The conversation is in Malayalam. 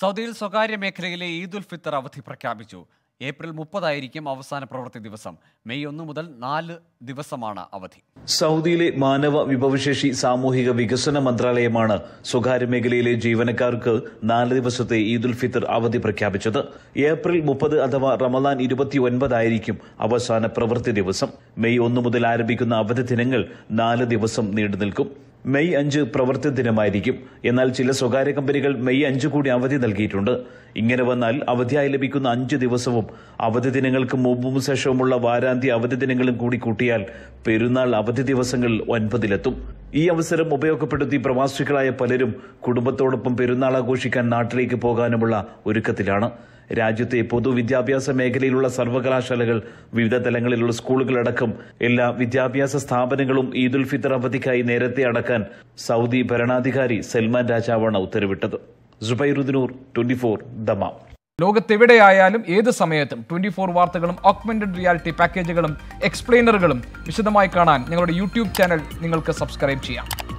സൗദിയിൽ സ്വകാര്യ മേഖലയിലെ ഈദുൽ ഫിത്തർ അവധി പ്രഖ്യാപിച്ചു. ഏപ്രിൽ 30 ആയിരിക്കും അവസാന പ്രവൃത്തി ദിവസം. മെയ് 1 മുതൽ 4 ദിവസമാണ് അവധി. സൗദിയിലെ മാനവ വിഭവശേഷി സാമൂഹിക വികസന മന്ത്രാലയമാണ് സ്വകാര്യ മേഖലയിലെ ജീവനക്കാർക്ക് 4 ദിവസത്തെ ഈദുൽ ഫിത്തർ അവധി പ്രഖ്യാപിച്ചത്. ഏപ്രിൽ 30 അഥവാ റമദാൻ 29 ആയിരിക്കും അവസാന പ്രവൃത്തി ദിവസം. മെയ് 1 മുതൽ ആരംഭിക്കുന്ന അവധി ദിനങ്ങൾ 4 ദിവസം നീണ്ടു നിൽക്കും. മെയ് 5 പ്രവൃത്തി ദിനമായിരിക്കും. എന്നാൽ ചില സ്വകാര്യ കമ്പനികൾ മെയ് 5 കൂടി അവധി നൽകിയിട്ടുണ്ട്. ഇങ്ങനെ വന്നാൽ അവധിയായി ലഭിക്കുന്ന 5 ദിവസവും അവധി ദിനങ്ങൾക്ക് മുമ്പും ശേഷവുമുള്ള വാരാന്ത്യ അവധി ദിനങ്ങളും കൂടി കൂട്ടിയാൽ പെരുന്നാൾ അവധി ദിവസങ്ങൾ 9-ലെത്തും. ഈ അവസരം ഉപയോഗപ്പെടുത്തി പ്രവാസികളായ പലരും കുടുംബത്തോടൊപ്പം പെരുന്നാൾ ആഘോഷിക്കാൻ നാട്ടിലേക്ക് പോകാനുമുള്ള ഒരുക്കത്തിലാണ്. രാജ്യത്തെ പൊതുവിദ്യാഭ്യാസ മേഖലയിലുള്ള സർവകലാശാലകൾ, വിവിധ തലങ്ങളിലുള്ള സ്കൂളുകളടക്കം എല്ലാ വിദ്യാഭ്യാസ സ്ഥാപനങ്ങളും ഈദുൽ ഫിത്തർ അവധിക്കായി നേരത്തെ അടക്കാൻ സൗദി ഭരണാധികാരി സൽമാൻ രാജാവാണ് ഉത്തരവിട്ടത്. സുബൈറുദ്ദീനൂർ, 24 ദമാം. ലോകത്തെവിടെയായാലും ഏത് സമയത്തും 24 വാർത്തകളും ഓഗ്മെന്റഡ് റിയാലിറ്റി പാക്കേജുകളും എക്സ്പ്ലെയിനറുകളും വിശദമായി കാണാൻ ഞങ്ങളുടെ യൂട്യൂബ് ചാനൽ നിങ്ങൾക്ക് സബ്സ്ക്രൈബ് ചെയ്യാം.